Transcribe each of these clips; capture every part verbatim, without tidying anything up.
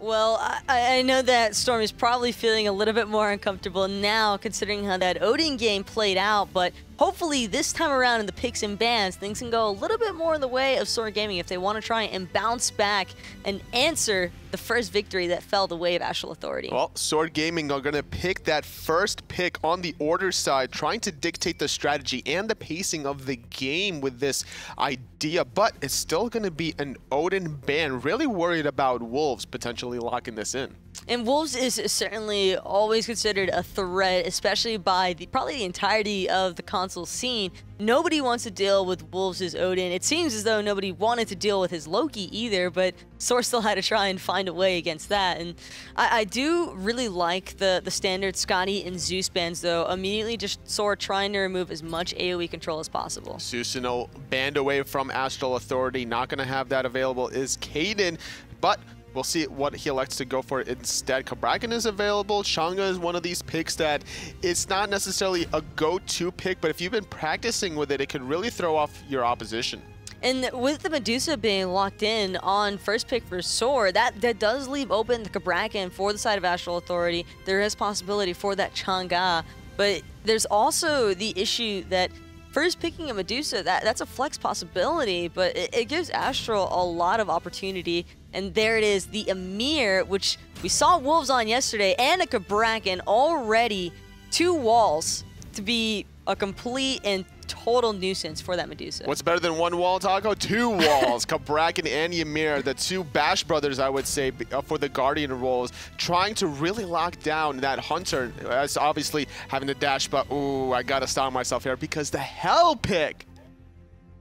Well, I, I know that Stormy's probably feeling a little bit more uncomfortable now, considering how that Odin game played out, but hopefully this time around in the picks and bans, things can go a little bit more in the way of SoaR Gaming if they want to try and bounce back and answer the first victory that fell the way of Astral Authority. Well, SoaR Gaming are going to pick that first pick on the order side, trying to dictate the strategy and the pacing of the game with this idea, but it's still going to be an Odin ban. Really worried about Wolves potentially locking this in. And Wolves is certainly always considered a threat, especially by the probably the entirety of the console scene. Nobody wants to deal with Wolves' Odin. It seems as though nobody wanted to deal with his Loki either, but SoaR still had to try and find a way against that. And I, I do really like the, the standard Scotty and Zeus bans, though. Immediately just SoaR trying to remove as much AoE control as possible. Susanoo banned away from Astral Authority. Not going to have that available is Kaeydan, but we'll see what he elects to go for instead. Cabrakan is available. Chang'e is one of these picks that it's not necessarily a go-to pick, but if you've been practicing with it, it could really throw off your opposition. And with the Medusa being locked in on first pick for SoaR, that, that does leave open the Cabrakan for the side of Astral Authority. There is possibility for that Chang'e, but there's also the issue that first picking a Medusa, that, that's a flex possibility, but it, it gives Astral a lot of opportunity. And there it is, the Ymir, which we saw Wolves on yesterday, and a Cabrakan already, two walls to be a complete and total nuisance for that Medusa. What's better than one wall, Taco? Two walls. Cabrakan and Ymir, the two Bash brothers, I would say, for the Guardian roles, trying to really lock down that Hunter. That's obviously having to dash, but ooh, I gotta stop myself here because the Hel pick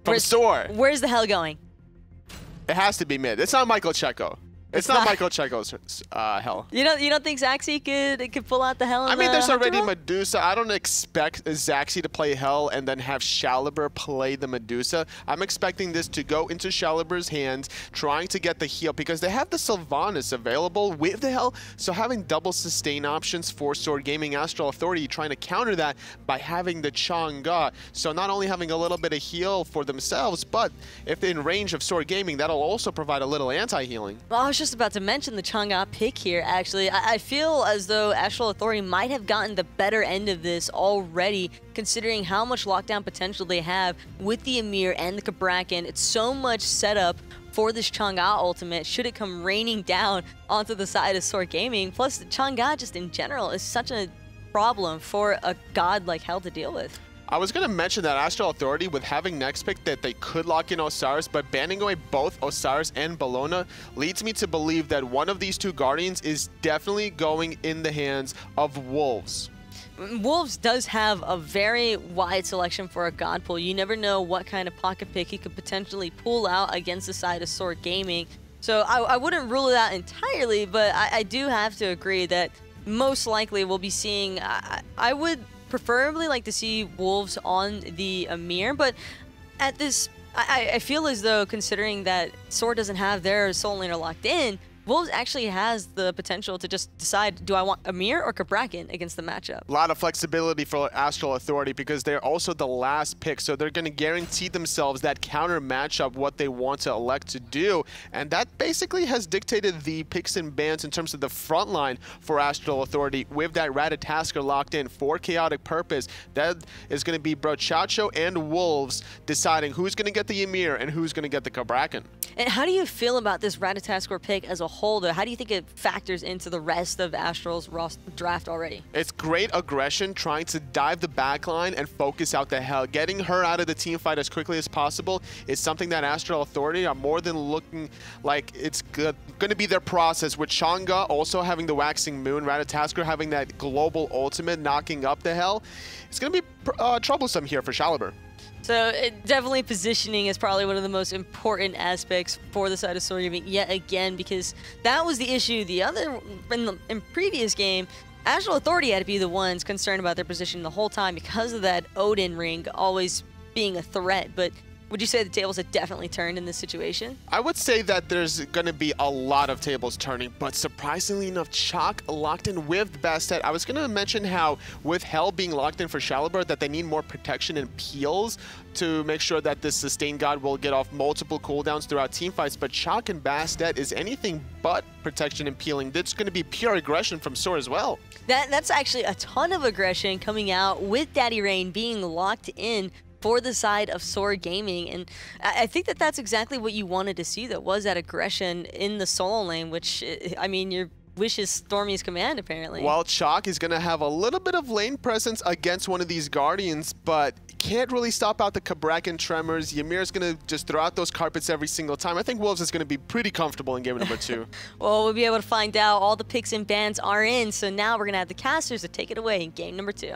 from where's, SoaR. Where's the Hel going? It has to be mid. It's not Michael Checo. It's, it's not, not Michael Checo's uh, Hel. You don't you don't think Zachsy could could pull out the Hel? I mean, the there's already role? Medusa. I don't expect Zachsy to play Hel and then have Shalib three play the Medusa. I'm expecting this to go into Shalib three's hands, trying to get the heal because they have the Sylvanus available with the Hel. So having double sustain options for SoaR Gaming, Astral Authority trying to counter that by having the Chang'e. So not only having a little bit of heal for themselves, but if they're in range of SoaR Gaming, that'll also provide a little anti-healing. Well, just about to mention the Chang'e pick here, actually. I, I feel as though Astral Authority might have gotten the better end of this already, considering how much lockdown potential they have with the Ymir and the Cabrakan. It's so much setup for this Chang'e ultimate, should it come raining down onto the side of SoaR Gaming. Plus, the Chang'e just in general is such a problem for a god like Hel to deal with. I was going to mention that Astral Authority, with having next pick, that they could lock in Osiris, but banning away both Osiris and Bellona leads me to believe that one of these two Guardians is definitely going in the hands of Wolves. Wolves does have a very wide selection for a god pool. You never know what kind of pocket pick he could potentially pull out against the side of SoaR Gaming. So I, I wouldn't rule it out entirely, but I, I do have to agree that most likely we'll be seeing, I, I would preferably like to see Wolves on the Ymir, but at this, I, I feel as though, considering that SoaR doesn't have their soul laner locked in, Wolves actually has the potential to just decide, do I want Ymir or Cabrakan against the matchup? A lot of flexibility for Astral Authority because they're also the last pick, so they're going to guarantee themselves that counter matchup, what they want to elect to do, and that basically has dictated the picks and bans in terms of the front line for Astral Authority with that Ratatoskr locked in for Chaotic Purpose. That is going to be Brochacho and Wolves deciding who's going to get the Ymir and who's going to get the Cabrakan. And how do you feel about this Ratatoskr pick as a whole? Holder, how do you think it factors into the rest of Astral's draft already? It's great aggression, trying to dive the backline and focus out the Hel. Getting her out of the team fight as quickly as possible is something that Astral Authority are more than looking like it's going to be their process, with Chang'e also having the Waxing Moon, Ratatoskr having that global ultimate, knocking up the Hel. It's going to be uh, troublesome here for Shalib three. So it, definitely positioning is probably one of the most important aspects for the side of SoaR Gaming yet again, because that was the issue. The other in the in previous game, Astral Authority had to be the ones concerned about their position the whole time because of that Odin ring always being a threat. But would you say the tables have definitely turned in this situation? I would say that there's going to be a lot of tables turning, but surprisingly enough, Chaac locked in with Bastet. I was going to mention how with Hel being locked in for Shalib three, that they need more protection and peels to make sure that this Sustain God will get off multiple cooldowns throughout teamfights, but Chaac and Bastet is anything but protection and peeling. That's going to be pure aggression from SoaR as well. That, that's actually a ton of aggression coming out with Daddy Rain being locked in for the side of SoaR Gaming. And I think that that's exactly what you wanted to see, though, was that aggression in the solo lane, which, I mean, your wish is Stormy's command, apparently. While Chaac is going to have a little bit of lane presence against one of these Guardians, but can't really stop out the Cabrakan Tremors. Ymir is going to just throw out those carpets every single time. I think Wolves is going to be pretty comfortable in game number two. Well, we'll be able to find out. All the picks and bans are in, so now we're going to have the casters to take it away in game number two.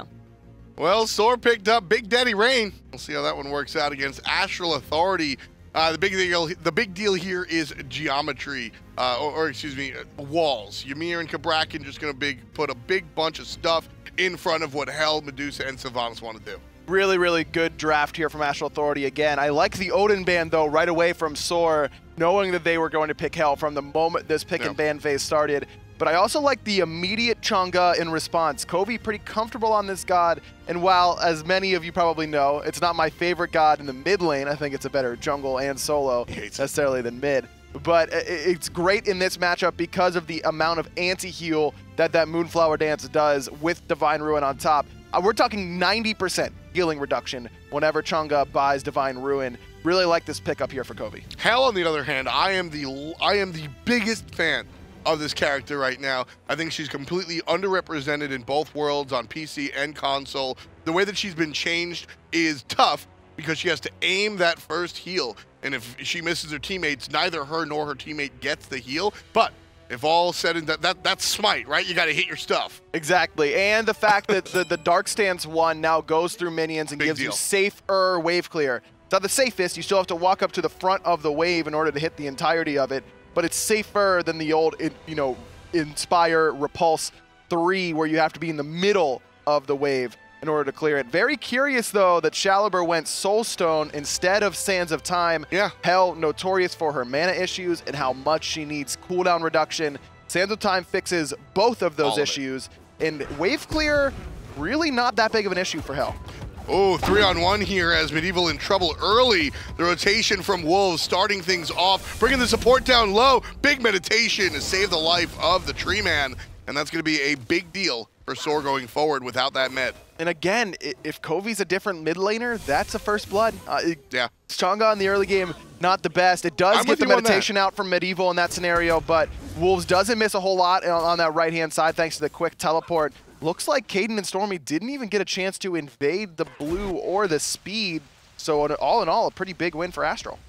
Well, SoaR picked up Big Daddy Rain. We'll see how that one works out against Astral Authority. Uh, the big deal, the big deal here is geometry, uh, or, or excuse me, walls. Ymir and Cabrakan just going to big put a big bunch of stuff in front of what Hel, Medusa, and Sylvanus want to do. Really, really good draft here from Astral Authority again. I like the Odin ban, though, right away from SoaR, knowing that they were going to pick Hel from the moment this pick yeah. and ban phase started. But I also like the immediate Chang'e in response. Coviiii pretty comfortable on this god, and while, as many of you probably know, it's not my favorite god in the mid lane, I think it's a better jungle and solo necessarily than mid, but it's great in this matchup because of the amount of anti-heal that that Moonflower Dance does with Divine Ruin on top. We're talking ninety percent healing reduction whenever Chang'e buys Divine Ruin. Really like this pickup here for Coviiii. Hel, on the other hand, I am the, I am the biggest fan of this character right now. I think she's completely underrepresented in both worlds, on P C and console. The way that she's been changed is tough because she has to aim that first heal, and if she misses her teammates, neither her nor her teammate gets the heal. But if all said and done, that, that's SMITE, right? You got to hit your stuff. Exactly, and the fact that the, the Dark Stance one now goes through minions and Big gives deal. you safer wave clear. It's not the safest, you still have to walk up to the front of the wave in order to hit the entirety of it, but it's safer than the old, you know, Inspire, Repulse three, where you have to be in the middle of the wave in order to clear it. Very curious, though, that Shalib three went Soulstone instead of Sands of Time. Yeah. Hel, notorious for her mana issues and how much she needs cooldown reduction. Sands of Time fixes both of those All issues. Of and wave clear, really not that big of an issue for Hel. Oh, three on one here as Medieval in trouble early. The rotation from Wolves starting things off, bringing the support down low. Big meditation to save the life of the tree man. And that's going to be a big deal for SoaR going forward without that med. And again, if Coviiii's a different mid laner, that's a first blood. Uh, it, yeah. Chang'e in the early game, not the best. It does I'm get the meditation out from Medieval in that scenario, but Wolves doesn't miss a whole lot on that right-hand side thanks to the quick teleport. Looks like Kaeydan and Stormy didn't even get a chance to invade the blue or the speed. So all in all, a pretty big win for Astral.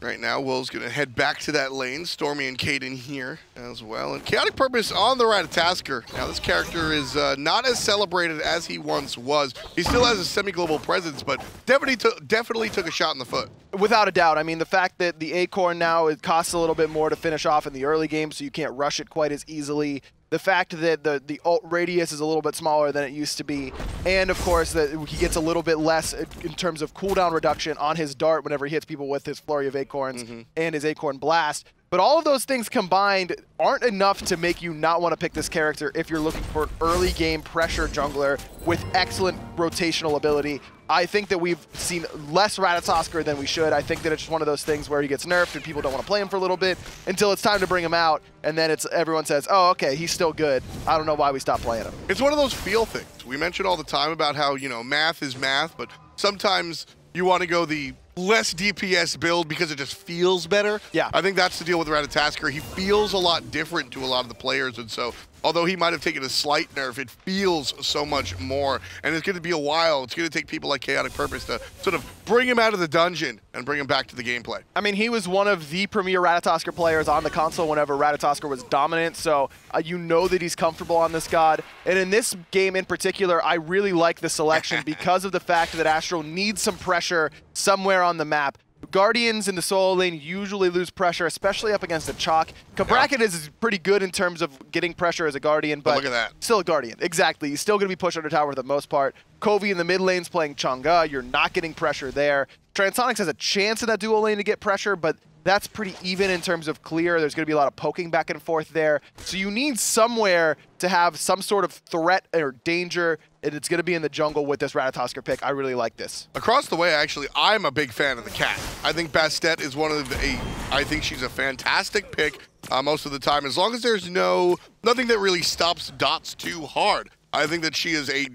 Right now, Will's going to head back to that lane. Stormy and Kaeydan here as well. And Chaotic Purpose on the Ratatoskr. Now, this character is uh, not as celebrated as he once was. He still has a semi-global presence, but definitely, definitely took a shot in the foot. Without a doubt. I mean, the fact that the Acorn now, it costs a little bit more to finish off in the early game, so you can't rush it quite as easily. The fact that the, the ult radius is a little bit smaller than it used to be. And, of course, that he gets a little bit less in terms of cooldown reduction on his dart whenever he hits people with his flurry of acorns mm-hmm. and his acorn blast. But all of those things combined aren't enough to make you not want to pick this character if you're looking for an early game pressure jungler with excellent rotational ability. I think that we've seen less Ratatoskr than we should. I think that it's just one of those things where he gets nerfed and people don't want to play him for a little bit until it's time to bring him out, and then it's everyone says, oh, okay, he's still good. I don't know why we stopped playing him. It's one of those feel things. We mention all the time about how, you know, math is math, but sometimes you want to go the less D P S build because it just feels better. Yeah. I think that's the deal with Ratatoskr. He feels a lot different to a lot of the players, and so although he might have taken a slight nerf, it feels so much more. And it's going to be a while. It's going to take people like Chaotic Purpose to sort of bring him out of the dungeon and bring him back to the gameplay. I mean, he was one of the premier Ratatoskr players on the console whenever Ratatoskr was dominant, so uh, you know that he's comfortable on this god. And in this game in particular, I really like the selection because of the fact that Astral needs some pressure somewhere on the map. Guardians in the solo lane usually lose pressure, especially up against the Chaac. Cabrakan yeah. is pretty good in terms of getting pressure as a Guardian, but oh, look at that. Still a Guardian. Exactly. He's still going to be pushed under tower for the most part. Coviiii in the mid lane's playing Chang'e. You're not getting pressure there. Transonics has a chance in that dual lane to get pressure, but that's pretty even in terms of clear. There's going to be a lot of poking back and forth there. So you need somewhere to have some sort of threat or danger, and it's going to be in the jungle with this Ratatoskr pick. I really like this. Across the way, actually, I'm a big fan of the cat. I think Bastet is one of the eight. I think she's a fantastic pick. uh, most of the time, as long as there's no nothing that really stops dots too hard. I think that she is a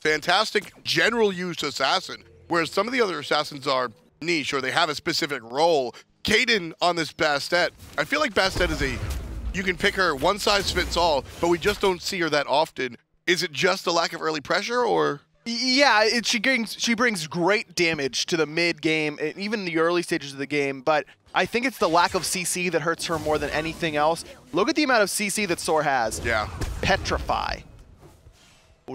fantastic general use assassin, whereas some of the other assassins are niche or they have a specific role. Kaeydan on this Bastet, I feel like Bastet is a, you can pick her, one size fits all, but we just don't see her that often. Is it just the lack of early pressure, or? Yeah, it, she, brings, she brings great damage to the mid-game, and even the early stages of the game, but I think it's the lack of C C that hurts her more than anything else. Look at the amount of C C that SoaR has. Yeah. Petrify.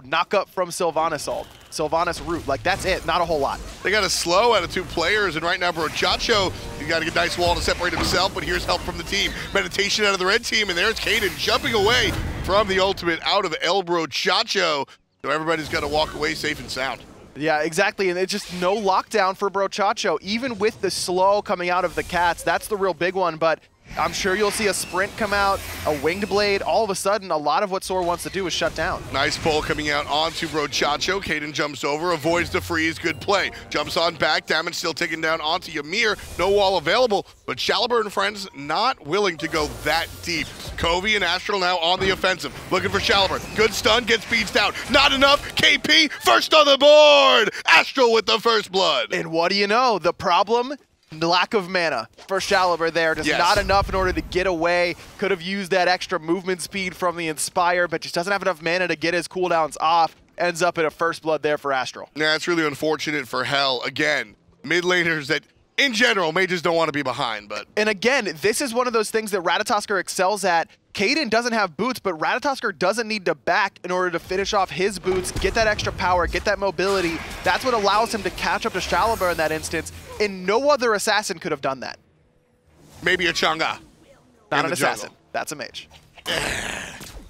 Knock up from Sylvanus ult. Sylvanus root. Like, that's it. Not a whole lot. They got a slow out of two players, and right now Brochacho, you got to get a nice wall to separate himself, but here's help from the team. Meditation out of the red team, and there's Kaeydan jumping away from the ultimate out of El Brochacho. So everybody's got to walk away safe and sound. Yeah, exactly, and it's just no lockdown for Brochacho, even with the slow coming out of the Cats. That's the real big one, but I'm sure you'll see a sprint come out, a winged blade. All of a sudden, a lot of what SoaR wants to do is shut down. Nice pull coming out onto Brochacho. Kaeydan jumps over, avoids the freeze. Good play. Jumps on back. Damage still taken down onto Ymir. No wall available, but Shalib three and friends not willing to go that deep. Coviiii and Astral now on the offensive, looking for Shalib three. Good stun, gets beads down. Not enough. K P first on the board. Astral with the first blood. And what do you know? The problem? The lack of mana for Shalib three there, just yes. Not enough in order to get away. Could have used that extra movement speed from the Inspire, but just doesn't have enough mana to get his cooldowns off. Ends up at a first blood there for Astral. Yeah, it's really unfortunate for Hel. Again, mid laners that, in general, mages don't want to be behind, but... And again, this is one of those things that Ratatoskr excels at. Kaeydan doesn't have boots, but Ratatoskr doesn't need to back in order to finish off his boots, get that extra power, get that mobility. That's what allows him to catch up to Shalib three in that instance, and no other assassin could have done that. Maybe a Chang'e. Not an assassin. Jungle. That's a mage.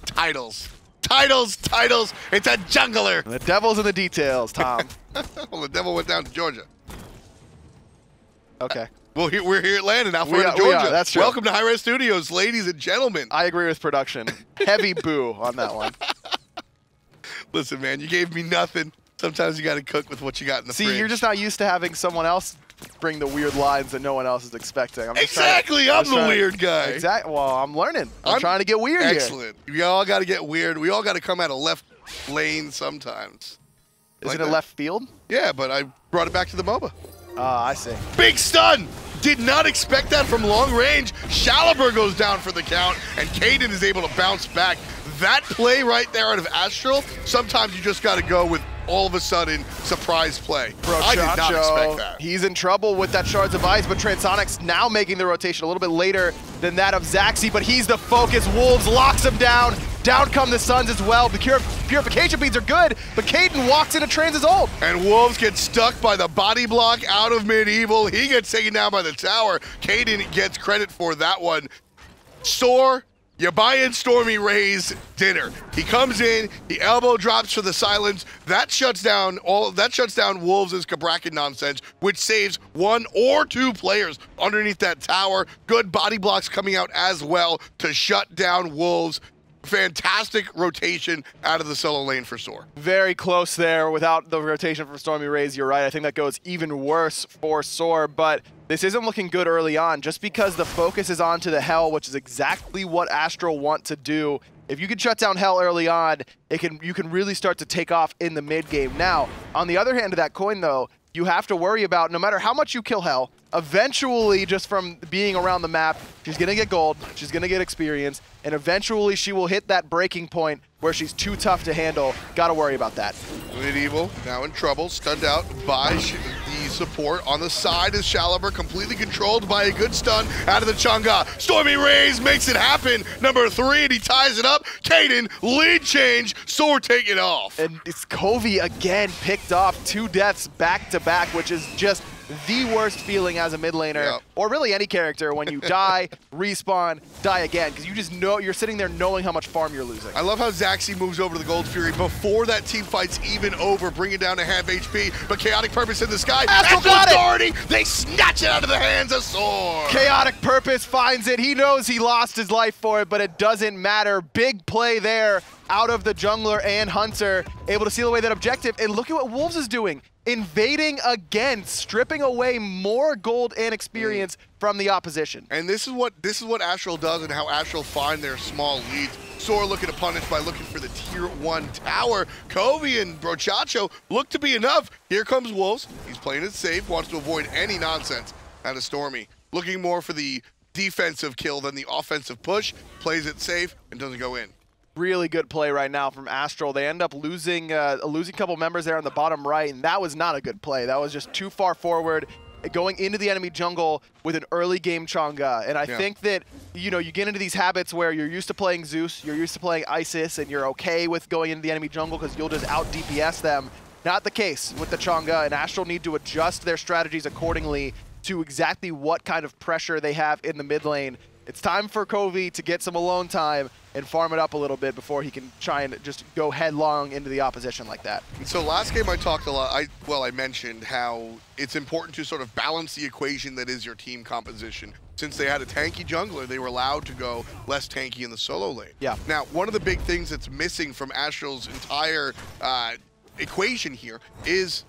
Titles. Titles, titles. It's a jungler. The devil's in the details, Tom. Well, the devil went down to Georgia. Okay. Uh, well, here, we're here at Landon, now we're in Georgia. We are, that's true. Welcome to Hi-Rez Studios, ladies and gentlemen. I agree with production. Heavy boo on that one. Listen, man, you gave me nothing. Sometimes you got to cook with what you got in the See, fridge. See, you're just not used to having someone else bring the weird lines that no one else is expecting. I'm just exactly, to, I'm, I'm the weird to, guy. Exactly. Well, I'm learning. I'm, I'm trying to get weird excellent. Here. We all got to get weird. We all got to come out of left lane sometimes. Is like it a that. Left field? Yeah, but I brought it back to the MOBA. Ah, uh, I see. Big stun! Did not expect that from long range. Shalib three goes down for the count, and Kaeydan is able to bounce back. That play right there out of Astral, sometimes you just gotta go with all of a sudden surprise play. Brochacho, I did not expect that. He's in trouble with that Shards of Ice, but Transonics now making the rotation a little bit later than that of Zachsy, but he's the focus. Wolves locks him down. Down come the Suns as well. The pur purification beads are good, but Kaeydan walks into Trans's ult. And Wolves get stuck by the body block out of Medieval. He gets taken down by the tower. Kaeydan gets credit for that one. SoaR, you buy in Stormy Ray's dinner. He comes in, the elbow drops for the silence. That shuts down all that shuts down Wolves' Cabrakan nonsense, which saves one or two players underneath that tower. Good body blocks coming out as well to shut down Wolves. Fantastic rotation out of the solo lane for SoaR. Very close there. Without the rotation from Stormy Ray's, you're right. I think that goes even worse for SoaR, but this isn't looking good early on just because the focus is on to the Hel, which is exactly what Astral want to do. If you can shut down Hel early on, it can you can really start to take off in the mid game. Now, on the other hand of that coin though, you have to worry about, no matter how much you kill Hel, eventually just from being around the map, she's gonna get gold, she's gonna get experience, and eventually she will hit that breaking point where she's too tough to handle. Gotta worry about that. Medieval now in trouble, stunned out by the support. On the side is Shalib three, completely controlled by a good stun out of the Chang'e. Stormy Ray's makes it happen, number three, and he ties it up. Kaeydan, lead change, SoaR take it off. And it's Coviiii again picked off two deaths back to back, which is just the worst feeling as a mid laner, yep. Or really any character, when you die, respawn, die again, because you just know you're sitting there knowing how much farm you're losing. I love how Zachsy moves over to the Gold Fury before that team fight's even over, bringing down a half H P. But Chaotic Purpose in the sky. Astral Authority. They snatch it out of the hands of SoaR. Chaotic Purpose finds it. He knows he lost his life for it, but it doesn't matter. Big play there out of the jungler and Hunter, able to seal away that objective. And look at what Wolves is doing. invading again, stripping away more gold and experience from the opposition. And this is what this is what Astral does and how Astral find their small leads. SoaR looking to punish by looking for the tier one tower. Coviiii and Brochacho look to be enough. Here comes Wolves. He's playing it safe, wants to avoid any nonsense out of Stormy. Looking more for the defensive kill than the offensive push. Plays it safe and doesn't go in. Really good play right now from Astral. They end up losing uh, losing a couple members there on the bottom right, and that was not a good play. That was just too far forward, going into the enemy jungle with an early game Chang'e. And I yeah. think that, you know, you get into these habits where you're used to playing Zeus, you're used to playing Isis, and you're okay with going into the enemy jungle because you'll just out D P S them. Not the case with the Chang'e, and Astral need to adjust their strategies accordingly to exactly what kind of pressure they have in the mid lane. It's time for Coviiii to get some alone time and farm it up a little bit before he can try and just go headlong into the opposition like that. So last game I talked a lot, I, well, I mentioned how it's important to sort of balance the equation that is your team composition. Since they had a tanky jungler, they were allowed to go less tanky in the solo lane. Yeah. Now, one of the big things that's missing from Astral's entire uh, equation here is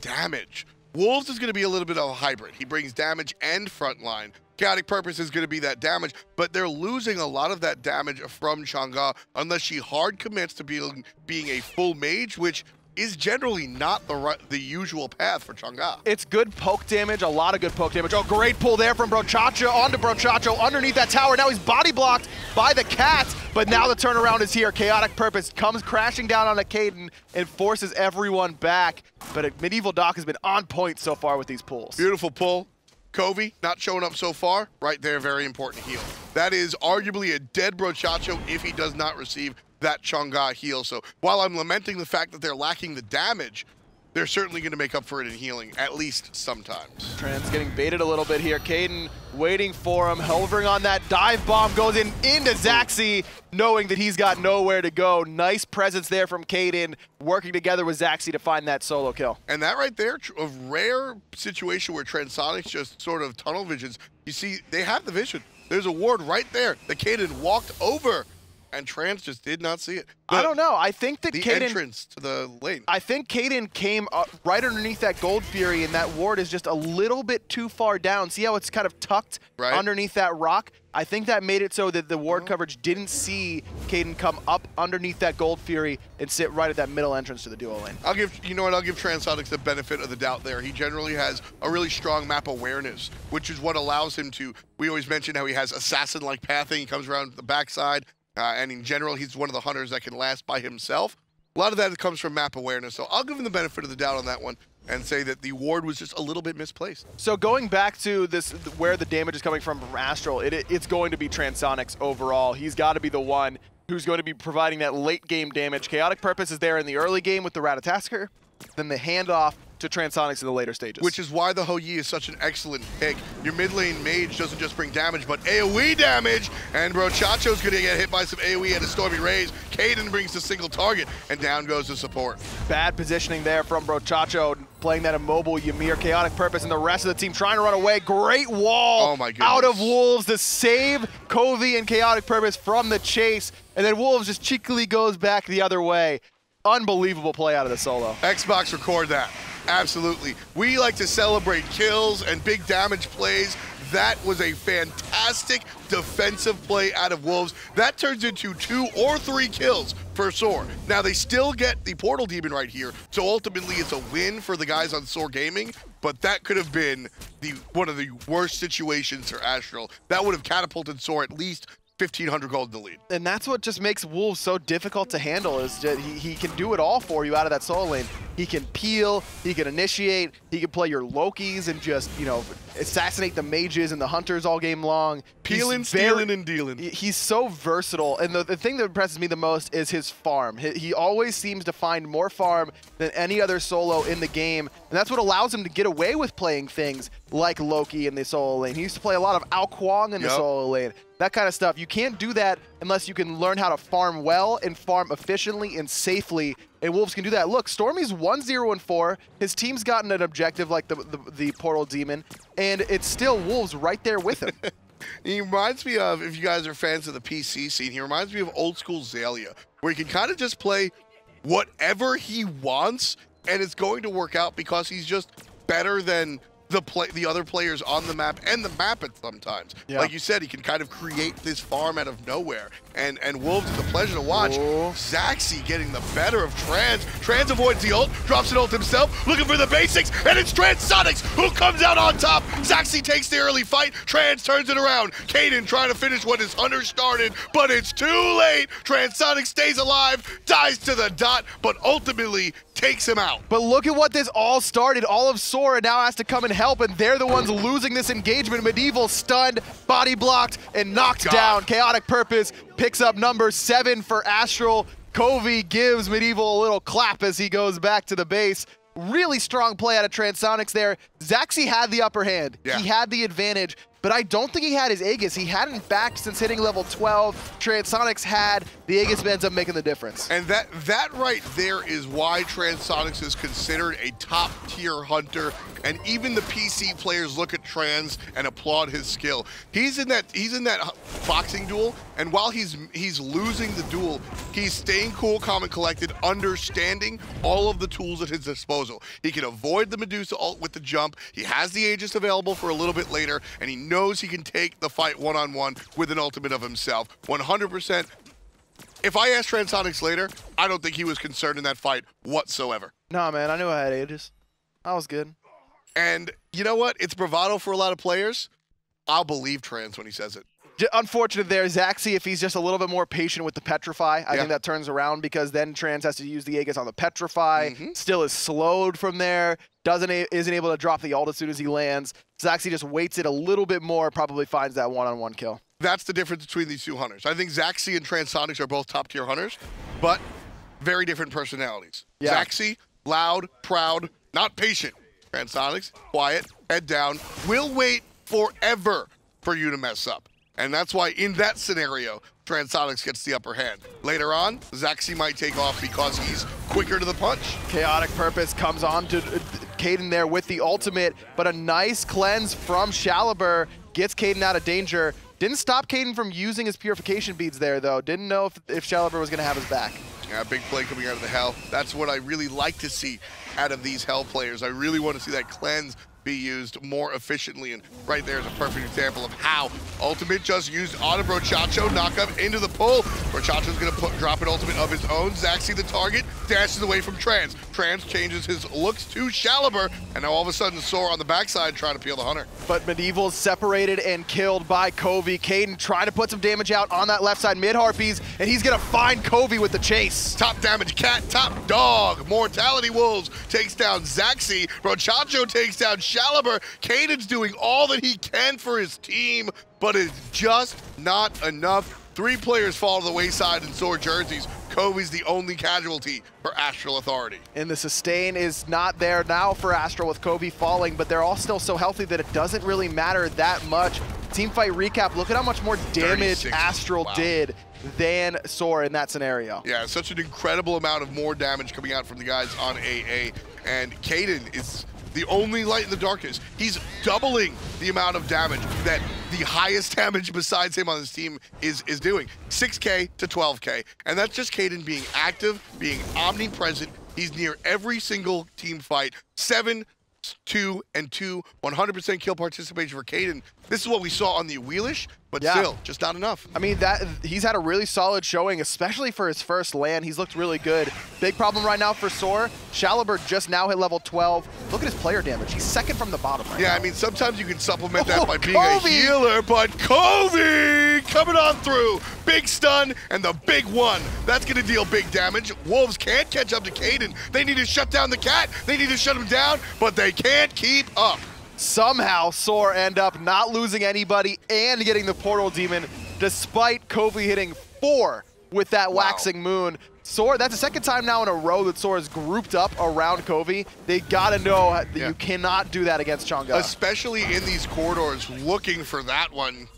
damage. Wolves is going to be a little bit of a hybrid. He brings damage and frontline. Chaotic Purpose is going to be that damage, but they're losing a lot of that damage from Chang'e unless she hard commits to being being a full mage, which is generally not the right, the usual path for Chang'e. It's good poke damage, a lot of good poke damage. Oh, great pull there from Brochacho, onto Brochacho, underneath that tower. Now he's body blocked by the cat, but now the turnaround is here. Chaotic Purpose comes crashing down on a Kaeydan and forces everyone back, but Medieval Doc has been on point so far with these pulls. Beautiful pull. Coviiii, not showing up so far. Right there, very important heal. That is arguably a dead Brochacho if he does not receive that Chang'e heal. So while I'm lamenting the fact that they're lacking the damage, they're certainly going to make up for it in healing, at least sometimes. Trans getting baited a little bit here. Kaeydan waiting for him, hovering on that dive bomb, goes in into Zachsy, knowing that he's got nowhere to go. Nice presence there from Kaeydan, working together with Zachsy to find that solo kill. And that right there, a rare situation where Transonics just sort of tunnel visions. You see, they have the vision. There's a ward right there that Kaeydan walked over, and Trans just did not see it. The, I don't know. I think that the Kaeydan, entrance to the lane. I think Kaeydan came up right underneath that Gold Fury, and that ward is just a little bit too far down. See how it's kind of tucked right underneath that rock? I think that made it so that the ward oh. coverage didn't see Kaeydan come up underneath that Gold Fury and sit right at that middle entrance to the duo lane. I'll give you know what I'll give Transonics the benefit of the doubt there. He generally has a really strong map awareness, which is what allows him to. We always mention how he has assassin-like pathing. He comes around the backside. Uh, and in general, he's one of the hunters that can last by himself. A lot of that comes from map awareness, so I'll give him the benefit of the doubt on that one and say that the ward was just a little bit misplaced. So going back to this, where the damage is coming from from Astral, it, it, it's going to be Transonics overall. He's got to be the one who's going to be providing that late-game damage. Chaotic Purpose is there in the early game with the Ratatoskr, then the handoff to Transonics in the later stages. Which is why the Hou Yi is such an excellent pick. Your mid lane mage doesn't just bring damage, but AoE damage, and Brochacho's gonna get hit by some AoE and a Stormy Raise. Kaeydan brings the single target, and down goes the support. Bad positioning there from Brochacho, playing that immobile Ymir. Chaotic Purpose and the rest of the team trying to run away. Great wall oh my out of Wolves to save Coviiii and Chaotic Purpose from the chase, and then Wolves just cheekily goes back the other way. Unbelievable play out of the solo. Xbox, record that. Absolutely. We like to celebrate kills and big damage plays. That was a fantastic defensive play out of Wolves. That turns into two or three kills for SoaR. Now, they still get the Portal Demon right here, so ultimately it's a win for the guys on SoaR Gaming, but that could have been the one of the worst situations for Astral. That would have catapulted SoaR at least fifteen hundred gold in the lead. And that's what just makes Wolves so difficult to handle, is that he, he can do it all for you out of that solo lane. He can peel, he can initiate, he can play your Lokis and just, you know, assassinate the mages and the hunters all game long. Peeling, stealing, and dealing. He's so versatile, and the, the thing that impresses me the most is his farm. He, he always seems to find more farm than any other solo in the game, and that's what allows him to get away with playing things like Loki in the solo lane. He used to play a lot of Ao Kuang in yep. the solo lane, that kind of stuff. You can't do that unless you can learn how to farm well and farm efficiently and safely, and Wolves can do that. Look, Stormy's one zero and four. His team's gotten an objective like the, the, the Portal Demon, and it's still Wolves right there with him. He reminds me of, if you guys are fans of the P C scene, he reminds me of old school Xalea, where he can kind of just play whatever he wants and it's going to work out because he's just better than the play the other players on the map and the map at sometimes. Yeah. Like you said, he can kind of create this farm out of nowhere. And and Wolves, it's a pleasure to watch. Whoa. Zachsy getting the better of Trans. Trans avoids the ult, drops an ult himself, looking for the basics, and it's Transonics who comes out on top. Zachsy takes the early fight, Trans turns it around. Kaeydan trying to finish what his hunter started, but it's too late. Transonics stays alive, dies to the dot, but ultimately takes him out. But look at what this all started. All of SoaR now has to come and help, and they're the ones losing this engagement. Medieval stunned, body blocked, and knocked God. down. Chaotic Purpose picks up number seven for Astral. Coviiii gives Medieval a little clap as he goes back to the base. Really strong play out of Transonics there. Zachsy had the upper hand. Yeah. He had the advantage, but I don't think he had his Aegis. He hadn't backed since hitting level twelve. Transonics had the Aegis, ends up making the difference. And that that right there is why Transonics is considered a top tier hunter. And even the P C players look at Trans and applaud his skill. He's in that he's in that boxing duel, and while he's he's losing the duel, he's staying cool, calm, and collected, understanding all of the tools at his disposal. He can avoid the Medusa ult with the jump. He has the Aegis available for a little bit later, and he knows he can take the fight one-on-one with an ultimate of himself. one hundred percent. If I asked Transonics later, I don't think he was concerned in that fight whatsoever. Nah, man, I knew I had Aegis. I was good. And you know what? It's bravado for a lot of players. I'll believe Trans when he says it. Unfortunate there, Zachsy, if he's just a little bit more patient with the Petrify, I yeah. think that turns around, because then Trans has to use the Aegis on the Petrify, mm-hmm. still is slowed from there, doesn't a isn't able to drop the ult as soon as he lands. Zachsy just waits it a little bit more, probably finds that one-on-one kill. That's the difference between these two hunters. I think Zachsy and Transonics are both top-tier hunters, but very different personalities. Yeah. Zachsy, loud, proud, not patient. Transonics, quiet, head down, will wait forever for you to mess up. And that's why, in that scenario, Transonics gets the upper hand. Later on, Zachsy might take off because he's quicker to the punch. Chaotic Purpose comes on to Kaeydan there with the ultimate, but a nice cleanse from Shalib three gets Kaeydan out of danger. Didn't stop Kaeydan from using his purification beads there, though. Didn't know if, if Shalib three was going to have his back. Yeah, big play coming out of the Hel. That's what I really like to see out of these Hel players. I really want to see that cleanse be used more efficiently, and right there is a perfect example of how ultimate just used on a Brochacho, knock up into the pull. Brochacho's gonna put, drop an ultimate of his own. Zachsy, the target, dashes away from Trans. Trans changes his looks to Shalib three, and now all of a sudden SoaR on the backside trying to peel the hunter. But Medieval's separated and killed by Coviiii. Kaeydan trying to put some damage out on that left side, mid-harpies, and he's gonna find Coviiii with the chase. Top damage cat, top dog. Mortality Wolves takes down Zachsy. Brochacho takes down Shalib three. Kaeydan's doing all that he can for his team, but it's just not enough. Three players fall to the wayside in SoaR jerseys. Coviiii's the only casualty for Astral Authority. And the sustain is not there now for Astral with Coviiii falling, but they're all still so healthy that it doesn't really matter that much. Teamfight recap, look at how much more damage Astral wow. did than SoaR in that scenario. Yeah, such an incredible amount of more damage coming out from the guys on A A, and Kaeydan is the only light in the darkness. He's doubling the amount of damage that the highest damage besides him on his team is, is doing. six K to twelve K. And that's just Kaeydan being active, being omnipresent. He's near every single team fight. Seven, two, and two. one hundred percent kill participation for Kaeydan. This is what we saw on the Wheelish, but yeah. still, just not enough. I mean, that he's had a really solid showing, especially for his first land. He's looked really good. Big problem right now for SoaR. Shalib three just now hit level twelve. Look at his player damage. He's second from the bottom right Yeah, now. I mean, sometimes you can supplement that oh, by being Coviiii. a healer, but Coviiii coming on through. Big stun and the big one. That's going to deal big damage. Wolves can't catch up to Kaeydan. They need to shut down the cat. They need to shut him down, but they can't keep up. Somehow, SoaR end up not losing anybody and getting the Portal Demon, despite Coviiii hitting four with that wow. waxing moon. SoaR, that's the second time now in a row that SoaR is grouped up around Coviiii. They gotta know that yeah. you cannot do that against Chang'e. Especially in these corridors, looking for that one.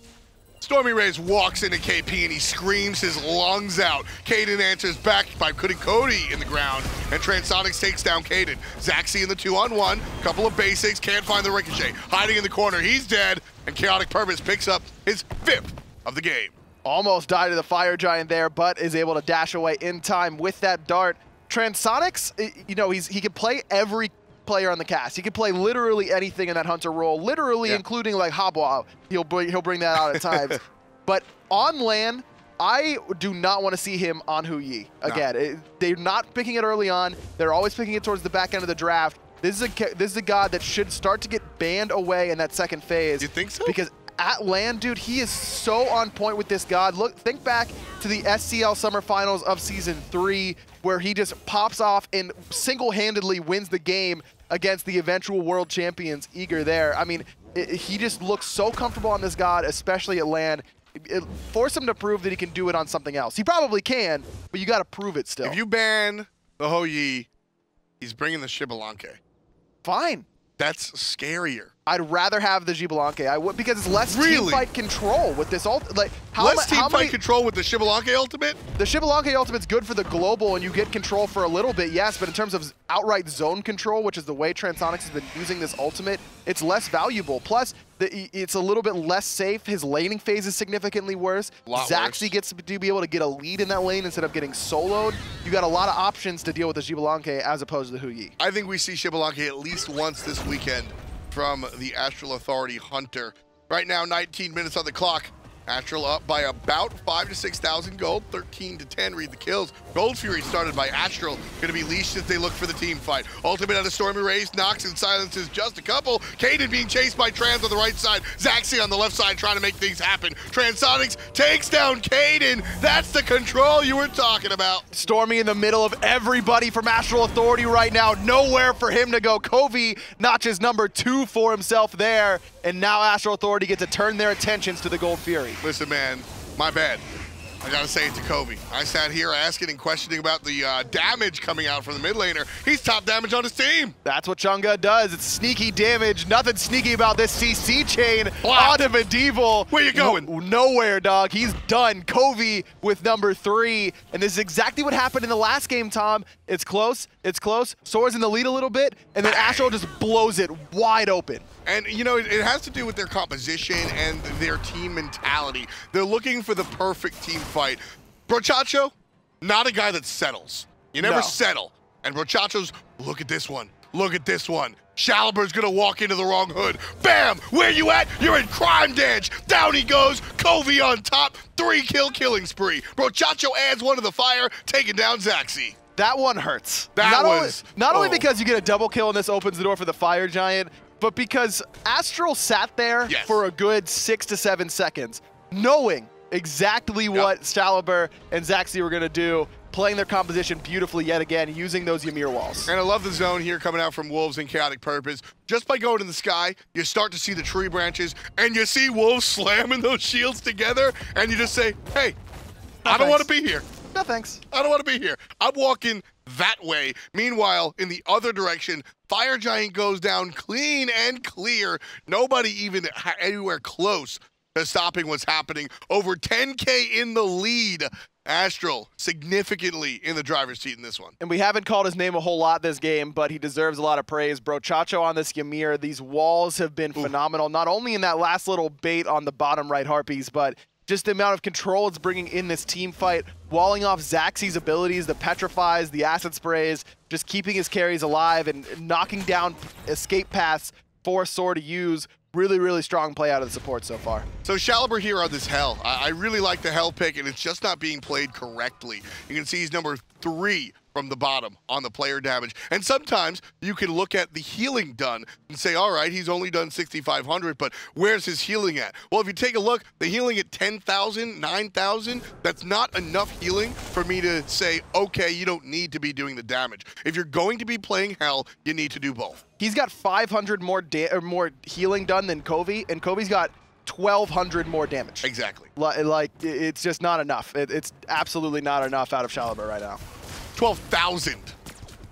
Stormy Rays walks into K P and he screams his lungs out. Kaeydan answers back by putting Coviiii in the ground, and Transonics takes down Kaeydan. Zachsy in the two-on-one, couple of basics, can't find the ricochet. Hiding in the corner, he's dead, and Chaotic Purpose picks up his fifth of the game. Almost died to the Fire Giant there, but is able to dash away in time with that dart. Transonics, you know, he's he can play every player on the cast. He can play literally anything in that hunter role, literally yeah. including like Habwa. He'll bring, he'll bring that out at times. But on land, I do not want to see him on Hou Yi again. No. It, they're not picking it early on. They're always picking it towards the back end of the draft. This is a this is a god that should start to get banned away in that second phase. You think so? Because at land, dude, he is so on point with this god. Look, think back to the S C L Summer Finals of Season three, where he just pops off and single-handedly wins the game against the eventual world champions, Eager there. I mean, it, he just looks so comfortable on this god, especially at land. It, it, force him to prove that he can do it on something else. He probably can, but you got to prove it still. If you ban the Hou Yi, he's bringing the Jibilanke. Fine. That's scarier. I'd rather have the Jibilanke. I would because it's less really? team fight control with this ult. Like how less team how fight many, control with the Jibilanke ultimate. The Jibilanke ultimate's good for the global, and you get control for a little bit, yes. But in terms of outright zone control, which is the way Transonics has been using this ultimate, it's less valuable. Plus, the, it's a little bit less safe. His laning phase is significantly worse. Zachsy gets to be able to get a lead in that lane instead of getting soloed. You got a lot of options to deal with the Jibilanke as opposed to the Hou Yi. I think we see Jibilanke at least once this weekend from the Astral Authority Hunter. Right now, nineteen minutes on the clock. Astral up by about five to six thousand gold, thirteen to ten, read the kills. Gold Fury started by Astral, gonna be leashed as they look for the team fight. Ultimate out of Stormy Rays, knocks and silences just a couple. Kaeydan being chased by Trans on the right side, Zachsy on the left side trying to make things happen. Transonics takes down Kaeydan. That's the control you were talking about. Stormy in the middle of everybody from Astral Authority right now, nowhere for him to go. Coviiii notches number two for himself there, and now Astral Authority get to turn their attentions to the Gold Fury. Listen, man, my bad. I gotta say it to Kobe. I sat here asking and questioning about the uh, damage coming out from the mid laner. He's top damage on his team. That's what Chang'e does. It's sneaky damage. Nothing sneaky about this C C chain. Onto Medieval. Where you going? No, nowhere, dog. He's done. Kobe with number three. And this is exactly what happened in the last game, Tom. It's close. It's close. Soar's in the lead a little bit. And then Astral just blows it wide open. And, you know, it, it has to do with their composition and their team mentality. They're looking for the perfect team fight. Brochacho, not a guy that settles. You never no. settle. And Brochacho's, look at this one. Look at this one. Shalib3r's gonna walk into the wrong hood. Bam! Where you at? You're in crime dance. Down he goes. Coviiii on top. Three kill killing spree. Brochacho adds one to the fire, taking down Zachsy. That one hurts. That not was... Only, not oh. only because you get a double kill and this opens the door for the Fire Giant, but because Astral sat there yes. for a good six to seven seconds, knowing exactly yep. what Shalib3r and Zachsy were going to do, playing their composition beautifully yet again, using those Ymir walls. And I love the zone here coming out from Wolves and Chaotic Purpose. Just by going to the sky, you start to see the tree branches, and you see Wolves slamming those shields together, and you just say, hey, no I thanks. don't want to be here. No thanks. I don't want to be here. I'm walking that way. Meanwhile, in the other direction, Fire Giant goes down clean and clear. Nobody even anywhere close to stopping what's happening. Over ten K in the lead. Astral significantly in the driver's seat in this one. And we haven't called his name a whole lot this game, but he deserves a lot of praise. Brochacho on this Ymir. These walls have been Ooh. phenomenal, not only in that last little bait on the bottom right Harpies, but just the amount of control it's bringing in this team fight, walling off Zaxxy's abilities, the petrifies, the acid sprays, just keeping his carries alive and knocking down escape paths for SoaR to use. Really, really strong play out of the support so far. So Shalib3r here on this Hel. I, I really like the Hel pick, and it's just not being played correctly. You can see he's number three from the bottom on the player damage. And sometimes you can look at the healing done and say, all right, he's only done sixty-five hundred, but where's his healing at? Well, if you take a look, the healing at ten thousand, nine thousand, that's not enough healing for me to say, okay, you don't need to be doing the damage. If you're going to be playing Hel, you need to do both. He's got five hundred more da or more healing done than Koviiii, and Koviii's got twelve hundred more damage. Exactly. L like, it's just not enough. It it's absolutely not enough out of Shalib3r right now. twelve thousand.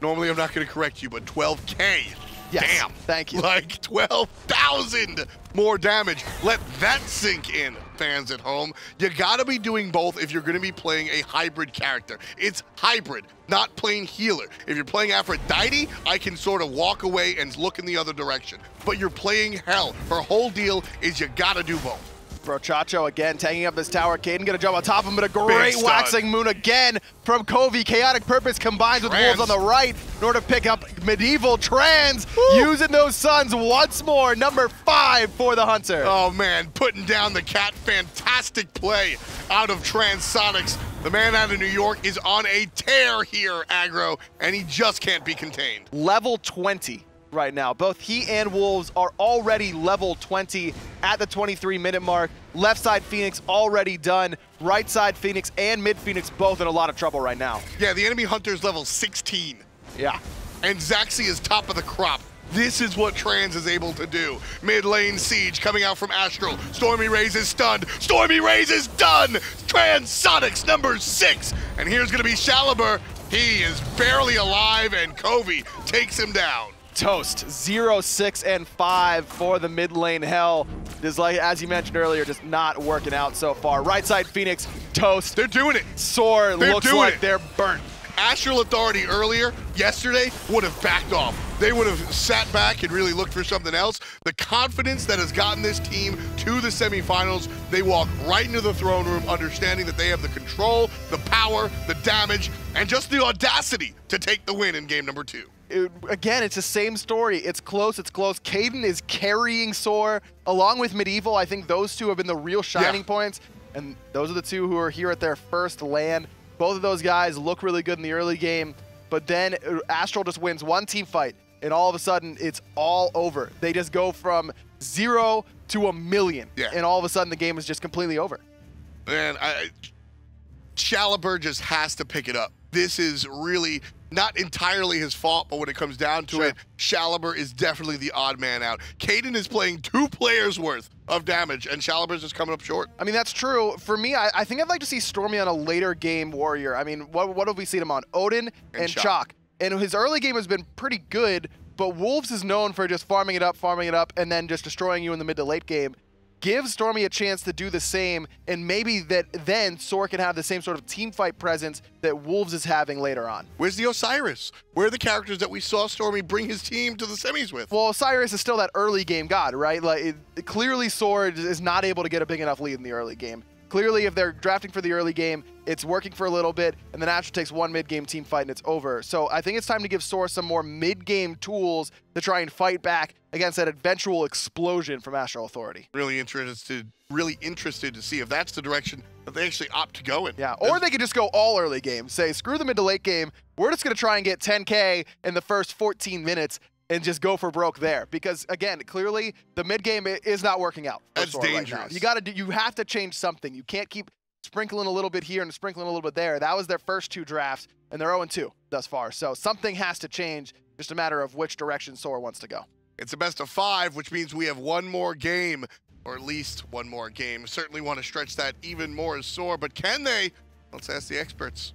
Normally, I'm not going to correct you, but twelve K. Yes, damn. Thank you. Like twelve thousand more damage. Let that sink in, fans at home. You got to be doing both if you're going to be playing a hybrid character. It's hybrid, not plain healer. If you're playing Aphrodite, I can sort of walk away and look in the other direction. But you're playing Hel. Her whole deal is you got to do both. Brochacho again tanking up this tower. Kaeydan gonna jump on top of him, but a great waxing moon again from Coviiii. Chaotic Purpose combines with Wolves on the right in order to pick up Medieval. Trans Woo. using those suns once more. Number five for the Hunter. Oh man, putting down the cat. Fantastic play out of Transonics. The man out of New York is on a tear here, aggro, and he just can't be contained. Level twenty. Right now, both he and Wolves are already level twenty at the twenty-three minute mark. Left side Phoenix already done. Right side Phoenix and mid Phoenix both in a lot of trouble right now. Yeah, the enemy Hunter's level sixteen. Yeah. And Zachsy is top of the crop. This is what Trans is able to do. Mid lane siege coming out from Astral. Stormy Raze is stunned. Stormy Raze is done! Transonics number six! And here's gonna be Shalib three. He is barely alive and Coviiii takes him down. Toast. Zero, six, and five for the mid lane Hel. Just like, as you mentioned earlier, just not working out so far. Right side Phoenix, toast. They're doing it. SoaR looks like it. They're burnt. Astral Authority earlier, yesterday, would have backed off. They would have sat back and really looked for something else. The confidence that has gotten this team to the semifinals, they walk right into the throne room understanding that they have the control, the power, the damage, and just the audacity to take the win in game number two. It, again, it's the same story. It's close, it's close. Kaeydan is carrying SoaR along with Medieval. I think those two have been the real shining yeah. points. And those are the two who are here at their first LAN. Both of those guys look really good in the early game. But then Astral just wins one team fight, and all of a sudden, it's all over. They just go from zero to a million. Yeah. And all of a sudden, the game is just completely over. Man, I, Shalib three just has to pick it up. This is really... not entirely his fault, but when it comes down to sure. it, Shalib three is definitely the odd man out. Kaeydan is playing two players worth of damage, and Shalib three is just coming up short. I mean, that's true. For me, I, I think I'd like to see Stormy on a later game warrior. I mean, what, what have we seen him on? Odin and, and Chaac. Chaac. And his early game has been pretty good, but Wolves is known for just farming it up, farming it up, and then just destroying you in the mid to late game. Give Stormy a chance to do the same, and maybe that then SoaR can have the same sort of teamfight presence that Wolves is having later on. Where's the Osiris? Where are the characters that we saw Stormy bring his team to the semis with? Well, Osiris is still that early game god, right? Like it, it, Clearly SoaR is not able to get a big enough lead in the early game. Clearly, if they're drafting for the early game, it's working for a little bit, and then Astral takes one mid-game team fight and it's over. So I think it's time to give SoaR some more mid-game tools to try and fight back against that eventual explosion from Astral Authority. Really interested, really interested to see if that's the direction that they actually opt to go in. Yeah, or they could just go all early game, say screw the mid to late game. We're just gonna try and get ten K in the first fourteen minutes. And just go for broke there, because again, clearly the mid game is not working out. That's dangerous. Right, you got to do. You have to change something. You can't keep sprinkling a little bit here and sprinkling a little bit there. That was their first two drafts, and they're zero and two thus far. So something has to change. Just a matter of which direction SoaR wants to go. It's a best of five, which means we have one more game, or at least one more game. Certainly want to stretch that even more as SoaR, but can they? Let's ask the experts.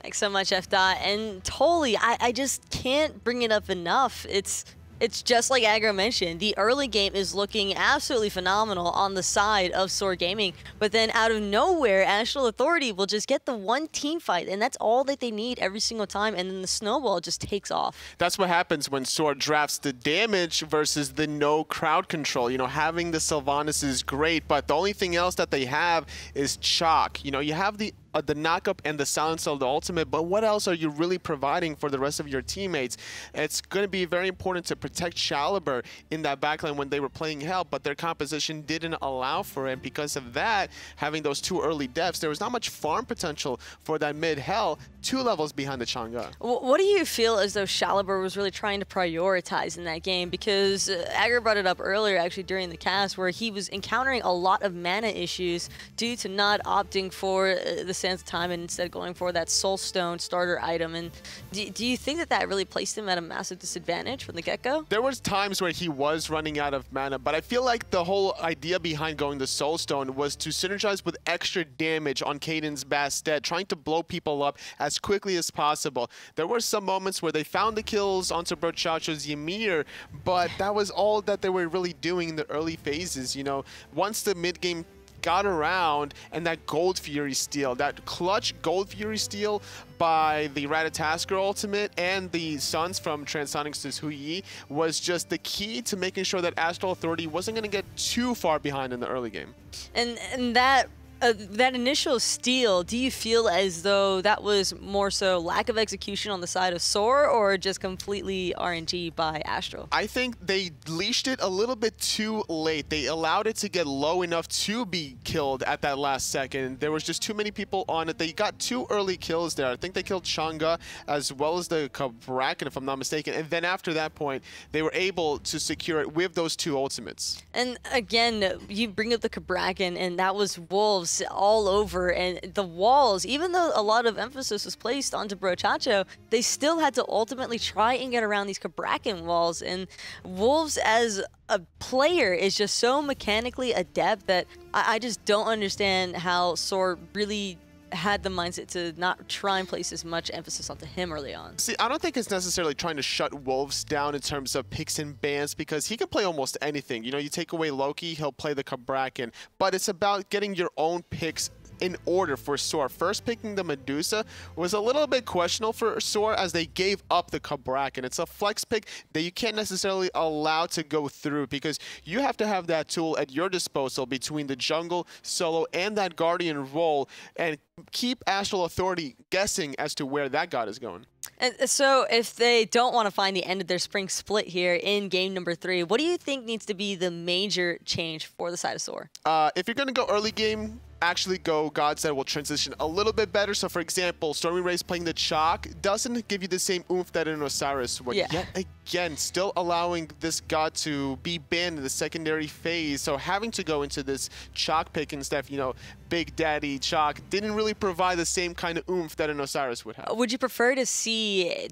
Thanks so much, F dot. And totally, I, I just can't bring it up enough. It's it's just like Aggro mentioned, the early game is looking absolutely phenomenal on the side of SoaR Gaming, but then out of nowhere, Astral Authority will just get the one team fight, and that's all that they need every single time, and then the snowball just takes off. That's what happens when SoaR drafts the damage versus the no crowd control. You know, having the Sylvanus is great, but the only thing else that they have is Chaac. You know, you have the Uh, the knockup and the silence of the ultimate, but what else are you really providing for the rest of your teammates? It's going to be very important to protect Shalib three in that backline when they were playing Hel, but their composition didn't allow for it. Because of that, having those two early deaths, there was not much farm potential for that mid Hel, two levels behind the Chang'e. What do you feel as though Shalib three was really trying to prioritize in that game? Because uh, Aggro brought it up earlier, actually, during the cast, where he was encountering a lot of mana issues due to not opting for uh, the of time and instead going for that soul stone starter item. And do, do you think that that really placed him at a massive disadvantage from the get-go? There was times where he was running out of mana, but I feel like the whole idea behind going the soul stone was to synergize with extra damage on Kaeydan's Bastet, trying to blow people up as quickly as possible. There were some moments where they found the kills onto Brochacho's Ymir, but that was all that they were really doing in the early phases. You know, once the mid-game got around, and that Gold Fury steal, that clutch Gold Fury steal by the Ratatoskr ultimate and the Suns from Transonics' Hou Yi was just the key to making sure that Astral Authority wasn't going to get too far behind in the early game. And, and that... Uh, that initial steal, do you feel as though that was more so lack of execution on the side of SoaR or just completely R N G by Astral? I think they leashed it a little bit too late. They allowed it to get low enough to be killed at that last second. There was just too many people on it. They got two early kills there. I think they killed Chang'e as well as the Cabrakan, if I'm not mistaken. And then after that point, they were able to secure it with those two ultimates. And again, you bring up the Cabrakan, and that was Wolves all over, and the walls, even though a lot of emphasis was placed onto Brochacho, they still had to ultimately try and get around these Cabrakan walls, and Wolves as a player is just so mechanically adept that I, I just don't understand how SoaR really had the mindset to not try and place as much emphasis onto him early on. See, I don't think it's necessarily trying to shut Wolves down in terms of picks and bans, because he can play almost anything. You know, you take away Loki, he'll play the Cabrakan, but it's about getting your own picks in order for SoaR. First picking the Medusa was a little bit questionable for SoaR as they gave up the Cabrakan. It's a flex pick that you can't necessarily allow to go through because you have to have that tool at your disposal between the jungle, solo, and that guardian role and keep Astral Authority guessing as to where that god is going. And so if they don't want to find the end of their spring split here in game number three, what do you think needs to be the major change for the side of SoaR? Uh, if you're going to go early game, actually go gods that will transition a little bit better. So for example, Stormy Ray's playing the Chaac doesn't give you the same oomph that an Osiris would. Yeah. Yet again, still allowing this god to be banned in the secondary phase. So having to go into this Chaac pick and stuff, you know, Big Daddy Chaac didn't really provide the same kind of oomph that an Osiris would have. Would you prefer to see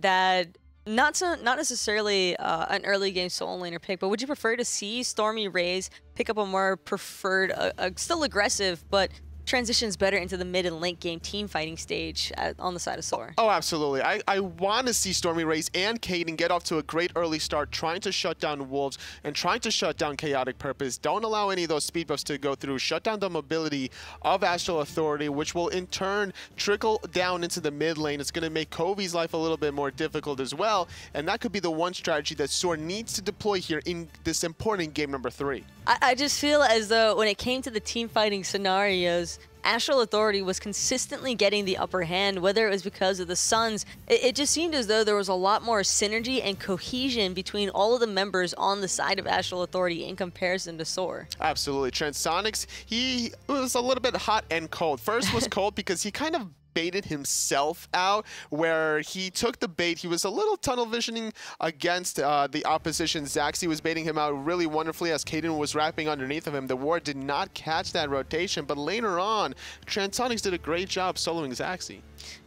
that Not so, not necessarily uh, an early game solo laner pick, but would you prefer to see Stormy Ray's pick up a more preferred, uh, uh, still aggressive, but transitions better into the mid and late game team fighting stage at, on the side of SoaR? Oh, absolutely. I, I want to see Stormy Ray's and Kaeydan get off to a great early start, trying to shut down Wolves and trying to shut down Chaotic Purpose. Don't allow any of those speed buffs to go through. Shut down the mobility of Astral Authority, which will in turn trickle down into the mid lane. It's going to make Coviii's life a little bit more difficult as well, and that could be the one strategy that SoaR needs to deploy here in this important game number three. I, I just feel as though when it came to the team fighting scenarios, Astral Authority was consistently getting the upper hand, whether it was because of the Suns. It, it just seemed as though there was a lot more synergy and cohesion between all of the members on the side of Astral Authority in comparison to SoaR. Absolutely. Transonics, he was a little bit hot and cold. First was cold because he kind of baited himself out, where he took the bait. He was a little tunnel visioning against uh, the opposition. Zachsy was baiting him out really wonderfully as Kaeydan was wrapping underneath of him. The ward did not catch that rotation, but later on, Transonics did a great job soloing Zachsy.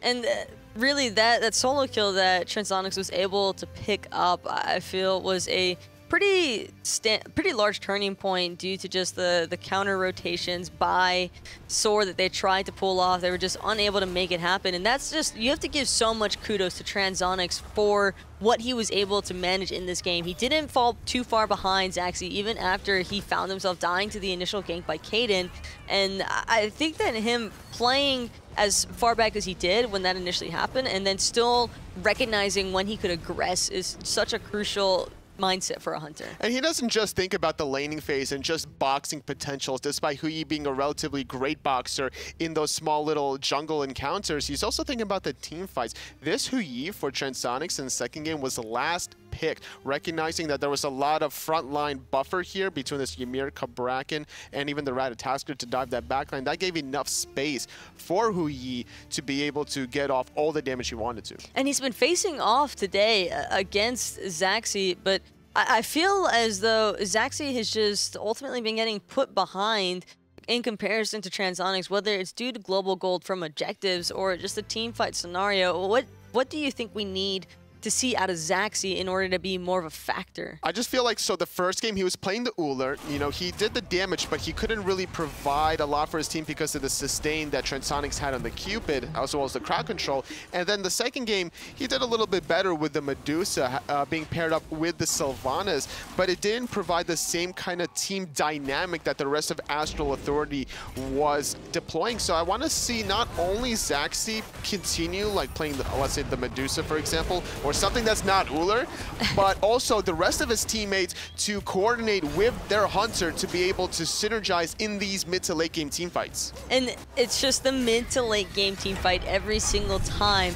And uh, really, that, that solo kill that Transonics was able to pick up, I feel, was a pretty sta pretty large turning point due to just the, the counter rotations by SoaR that they tried to pull off. They were just unable to make it happen. And that's just, you have to give so much kudos to Transonics for what he was able to manage in this game. He didn't fall too far behind Zachsy, even after he found himself dying to the initial gank by Kaeydan. And I think that him playing as far back as he did when that initially happened, and then still recognizing when he could aggress, is such a crucial mindset for a hunter. And he doesn't just think about the laning phase and just boxing potentials. Despite Hou Yi being a relatively great boxer in those small little jungle encounters, he's also thinking about the team fights. This Hou Yi for Transonics in the second game was the last pick, recognizing that there was a lot of frontline buffer here between this Ymir, Cabrakan, and even the Ratatoskr to dive that backline. That gave enough space for Hou Yi to be able to get off all the damage he wanted to. And he's been facing off today against Zachsy, but I, I feel as though Zachsy has just ultimately been getting put behind in comparison to Transonics, whether it's due to global gold from objectives or just a team fight scenario. What, what do you think we need to see out of Zachsy in order to be more of a factor? I just feel like, so the first game, he was playing the Ullr. You know, he did the damage, but he couldn't really provide a lot for his team because of the sustain that Transonics had on the Cupid, as well as the crowd control. And then the second game, he did a little bit better with the Medusa uh, being paired up with the Sylvanus, but it didn't provide the same kind of team dynamic that the rest of Astral Authority was deploying. So I want to see not only Zachsy continue like playing, the, let's say, the Medusa, for example, or something that's not Ullr, but also the rest of his teammates to coordinate with their Hunter to be able to synergize in these mid to late game team fights. And it's just the mid to late game team fight every single time.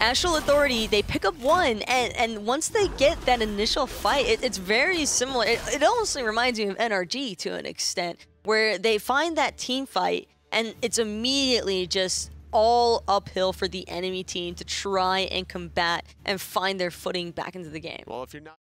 Astral Authority, they pick up one, and, and once they get that initial fight, it, it's very similar. It, it almost reminds me of N R G to an extent, where they find that team fight, and it's immediately just all uphill for the enemy team to try and combat and find their footing back into the game. Well, if you're not